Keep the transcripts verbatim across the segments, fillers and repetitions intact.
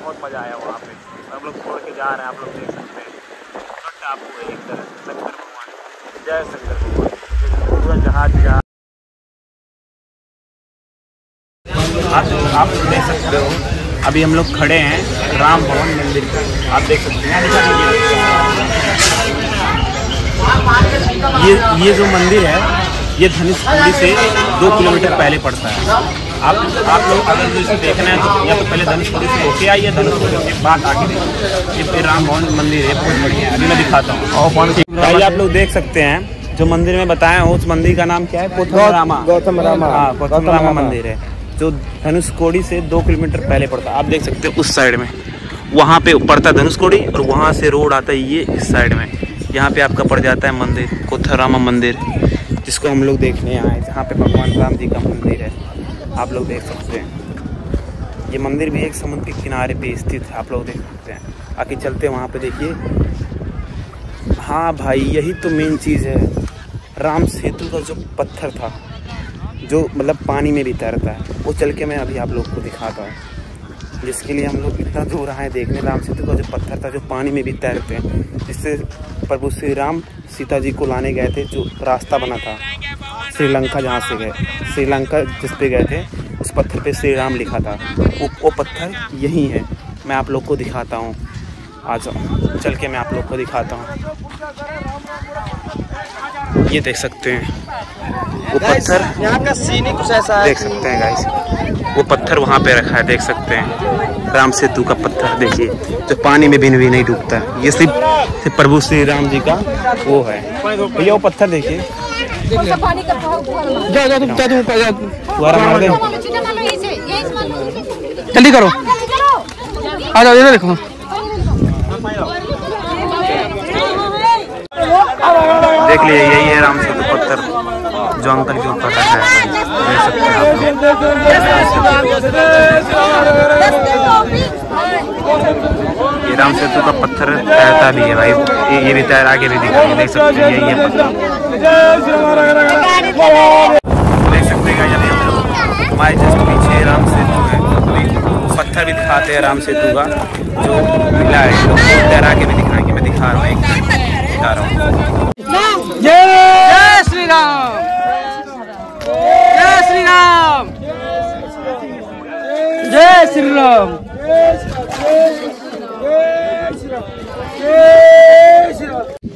बहुत मज़ा आया वहाँ पे। हम लोग छोड़ के जा रहे हैं, आप लोग देख सकते हैं। तो टापू है एक तरह से, शंकर भगवान, जय शंकर भगवान। पूरा जहाज का आप लोग देख सकते हो। अभी हम लोग खड़े हैं राम भवन मंदिर पर, आप देख सकते हैं। ये ये जो मंदिर है ये धनुषकोडी से दो किलोमीटर पहले पड़ता है। आप आप लोग अगर जो इसे देखना है तो या तो पहले धनुषकोडी से होके आइए, धनुषकोडी के बाद आके देखिए। ये फिर राम भवन मंदिर है, बहुत बढ़िया है। अभी मैं दिखाता हूँ। पहले आप लोग देख सकते हैं जो मंदिर में बताया हूँ, उस मंदिर का नाम क्या है? कोथरामा गोथाम रामा, हाँ, कोथरामा रामा मंदिर है, जो धनुषकोडी से दो किलोमीटर पहले पड़ता है। आप देख सकते हो उस साइड में, वहाँ पे पड़ता है धनुषकोडी और वहाँ से रोड आता है ये इस साइड में। यहाँ पे आपका पड़ जाता है मंदिर, कोथरामा मंदिर, जिसको हम लोग देखने आए, जहाँ पे भगवान राम जी का मंदिर है। आप लोग देख सकते हैं ये मंदिर भी एक समुद्र के किनारे पे स्थित है। आप लोग देख सकते हैं। आके चलते हैं वहाँ पे, देखिए। हाँ भाई, यही तो मेन चीज़ है। राम सेतु का जो पत्थर था, जो मतलब पानी में भी तैरता है, वो चल के मैं अभी आप लोग को दिखाता हूँ, जिसके लिए हम लोग इतना दूर आए देखने। राम सेतु का जो पत्थर था, जो पानी में भी तैरते हैं, जिससे प्रभु श्री राम सीता जी को लाने गए थे, जो रास्ता बना था श्रीलंका, जहाँ से गए श्रीलंका जिस पे गए थे, उस पत्थर पे श्री राम लिखा था। वो वो पत्थर यही है। मैं आप लोग को दिखाता हूँ, आ जाओ चल के मैं आप लोग को दिखाता हूँ। ये देख सकते हैं वो पत्थर, यहाँ का सीन ही कुछ ऐसा है, देख सकते हैं गाइस। वो पत्थर वहाँ पे रखा है, देख सकते हैं राम सेतु का पत्थर। देखिए जो पानी में भिन भी नहीं डूबता, ये सिर्फ सिर्फ प्रभु श्री राम जी का वो है भैया। वो पत्थर देखिए, जल्दी करो, आ जाओ, इधर देखो। देख लिए, यही है राम सेतु पत्थर जो अंकल के ऊपर रखा है। ये राम सेतु का पत्थर तैरता भी है भाई, ये भी तैर, आगे भी दिखा, देख सकते हैं। यही है पत्थर, देख सकते हैं। हमारे जस्ट पीछे राम सेतु है, पत्थर भी दिखाते हैं राम सेतु का जो मिला है, तैरा के भी दिखाएंगे। मैं दिखा रहा हूँ, एक दिखा रहा हूँ। जय श्री राम, जय श्री राम, जय श्री राम।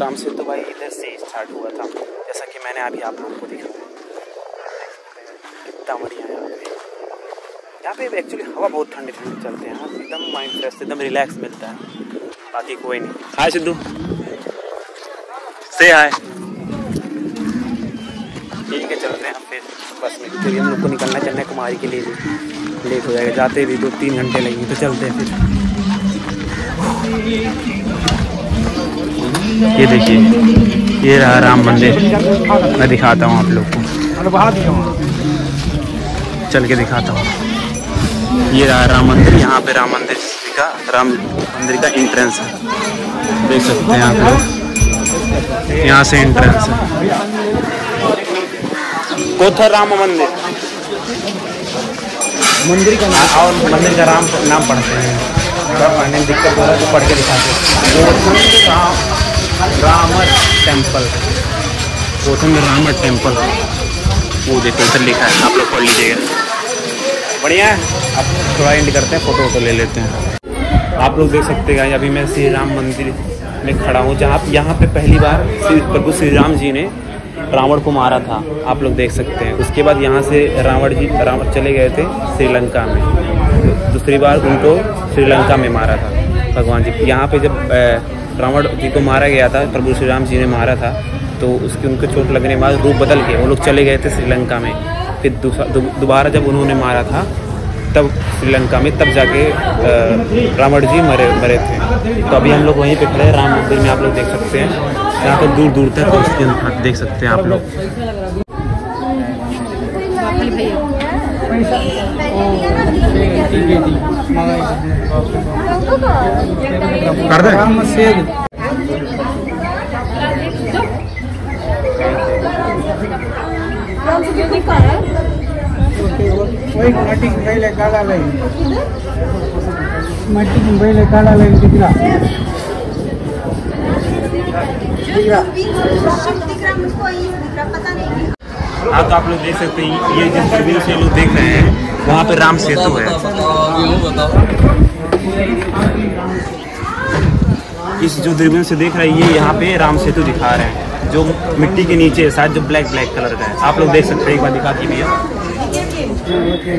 राम सेतु भाई इधर से स्टार्ट हुआ था, जैसा कि मैंने अभी आप लोगों को दिखाया। कितना बढ़िया है यहाँ पे। एक्चुअली हवा बहुत ठंडी ठंडी चलते हैं, एकदम माइंड फ्रेश, एकदम रिलैक्स मिलता है। बाकी कोई नहीं। हाय सिद्धू, से हाय। ठीक है, चलते हैं हम फिर बस में। फिर हम लोग को निकलना है कन्याकुमारी के लिए, भी लेट हो जाएगा, जाते भी दो तीन घंटे लगेंगे। तो चलते हैं फिर। ये देखिए, ये रहा राम मंदिर। मैं दिखाता हूँ आप लोग को, चल के दिखाता हूँ। ये रहा राम मंदिर। यहाँ पे राम मंदिर का राम मंदिर का एंट्रेंस है, देख सकते हैं। यहाँ पे यहाँ से एंट्रेंस है कोथरामा मंदिर, मंदिर का नाम, और मंदिर का राम नाम पढ़ते हैं। पढ़ने में दिक्कत हो रहा है तो पढ़ के दिखाते। राम रामर टेम्पल, पोथम रामर टेम्पल, वो देखो उधर लिखा है। आप लोग पढ़ लीजिएगा, बढ़िया है। आप थोड़ा एंड करते हैं, फोटो वोटो ले लेते हैं। आप लोग देख सकते हैं। अभी मैं श्री राम मंदिर में खड़ा हूँ, जहाँ यहाँ पे पहली बार श्री प्रभु श्री राम जी ने रावण को मारा था, आप लोग देख सकते हैं। उसके बाद यहाँ से रावण जी रावण चले गए थे श्रीलंका में, दूसरी बार उनको श्रीलंका में मारा था भगवान जी। यहाँ पे जब रावण जी को मारा गया था, प्रभु श्री राम जी ने मारा था, तो उसकी उनको चोट लगने के बाद रूप बदल के वो लोग चले गए थे श्रीलंका में। फिर दोबारा जब उन्होंने मारा था तब श्रीलंका में, तब जाके रावण जी मरे मरे थे। तो अभी हम लोग वहीं पे खड़े हैं राम मंदिर में, आप लोग देख सकते हैं। यहाँ तो दूर दूर तक उसके अंदर देख सकते हैं आप लोग। कर दे मटी मुंबईला काढायला लागली मटी मुंबईला काढायला लागली तिकरा तिकरा तिकरा मुझको ये तिकरा पता नहीं। आप तो आप लोग देख सकते हैं, ये जिस तस्वीर से लोग देख रहे हैं वहाँ पे राम सेतु है। इस जो दूरबीन से देख रहे हैं ये यहाँ पे राम सेतु दिखा रहे हैं, जो मिट्टी के नीचे साथ जो ब्लैक ब्लैक कलर का है, आप लोग देख सकते हैं। एक बार दिखा दी भैया, ठीक है।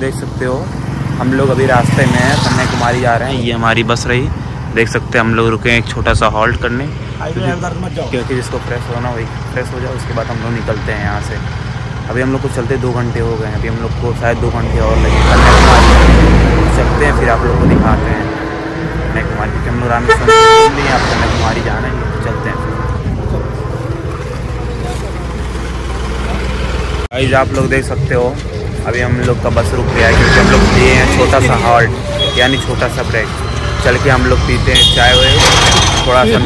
देख सकते हो हम लोग अभी रास्ते में हैं, कन्याकुमारी जा रहे हैं। ये हमारी बस रही, देख सकते हैं। हम लोग रुके हैं एक छोटा सा हॉल्ट करने, क्योंकि जिसको फ्रेश होना वही फ्रेश हो जाए, उसके बाद हम लोग निकलते हैं यहाँ से। अभी हम लोग को चलते दो घंटे हो गए हैं, अभी हम लोग को शायद दो घंटे और लगे कन्याकुमारी चलते हैं, फिर आप लोग को दिखाते हैं कन्याकुमारी, क्योंकि हम लोग राम नहीं आप कन्याकुमारी जाना है, तो चलते हैं। गाइस आप लोग देख सकते हो अभी हम लोग का बस रुक गया है, क्योंकि हम लोग लिए हैं छोटा सा हॉल्ट यानी छोटा सा ब्रेक। चल के हम लोग पीते हैं चाय वाय, थोड़ा सा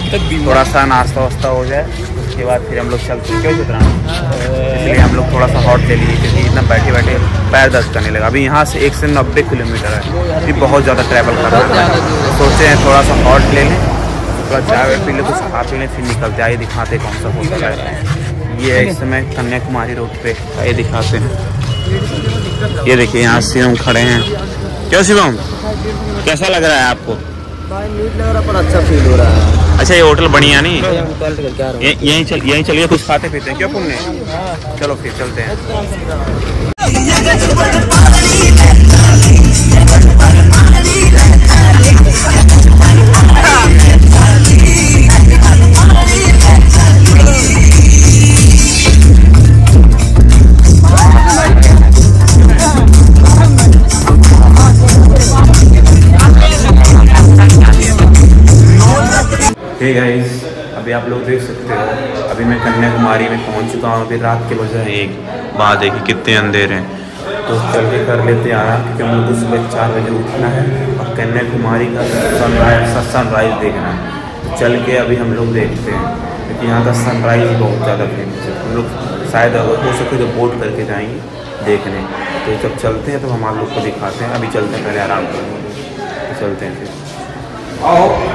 थोड़ा सा नाश्ता वास्ता हो जाए, उसके बाद फिर हम लोग चलते हैं। क्यों कितना, इसलिए हम लोग थोड़ा सा हॉल्ट ले लिए, क्योंकि इतना बैठे बैठे पैर दर्द करने लगा। अभी यहाँ से एक सौ नब्बे किलोमीटर है, ये बहुत ज़्यादा ट्रैवल कर रहा है। सोचते हैं थोड़ा सा हॉल्ट ले लें, थोड़ा चाय वाय पी लें, कुछ खा पी लें, फिर निकलते आइए दिखाते कौन सा होता है। ये है इस समय कन्याकुमारी रोड पे, ये दिखाते हैं। ये देखिए यहाँ शिवम खड़े हैं। क्यों शिवम, कैसा लग रहा है आपको? भाई नीट लग रहा पर अच्छा फील हो रहा है। अच्छा ये होटल बढ़िया नहीं, यहीं चल यहीं चलिए कुछ खाते पीते हैं। क्यों पुण्य, चलो फिर चलते हैं। हे गाइस अभी आप लोग देख सकते हो अभी मैं कन्याकुमारी में पहुंच चुका हूँ। अभी रात के बजे एक बात है कि कितने अंधेरे हैं, तो चल के कर लेते हैं आराम, क्योंकि हम लोग सुबह चार बजे उठना है और कन्याकुमारी का सनराइज सनराइज देखना है। तो चल के अभी हम लोग देखते हैं, क्योंकि यहाँ का सनराइज बहुत ज़्यादा फेमस है। हम लोग शायद अगर हो सके तो बोट करके जाएंगे देखने। तो जब चलते हैं तो हम आप लोग को दिखाते हैं। अभी चलते हैं, पहले आराम करेंगे, चलते हैं फिर। और